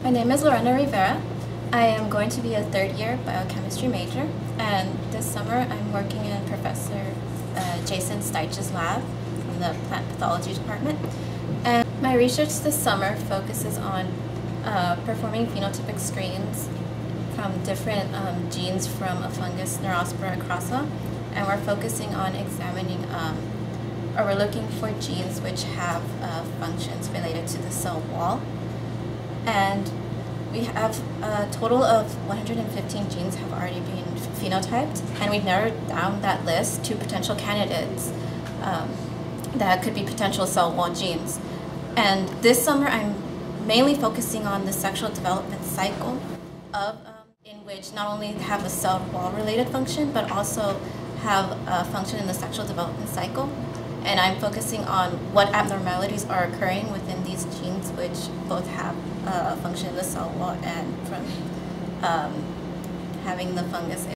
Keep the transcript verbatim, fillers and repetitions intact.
My name is Lorena Rivera. I am going to be a third year biochemistry major, and this summer I'm working in Professor uh, Jason Steich's lab in the Plant Pathology department. And my research this summer focuses on uh, performing phenotypic screens from different um, genes from a fungus, Neurospora crassa, and we're focusing on examining um, or we're looking for genes which have uh, functions related to the cell wall. And we have a total of one hundred fifteen genes have already been phenotyped, and we've narrowed down that list to potential candidates um, that could be potential cell wall genes. And this summer I'm mainly focusing on the sexual development cycle of um, in which not only have a cell wall related function but also have a function in the sexual development cycle. And I'm focusing on what abnormalities are occurring within these genes, which both have a function of the cell wall and from um, having the fungus.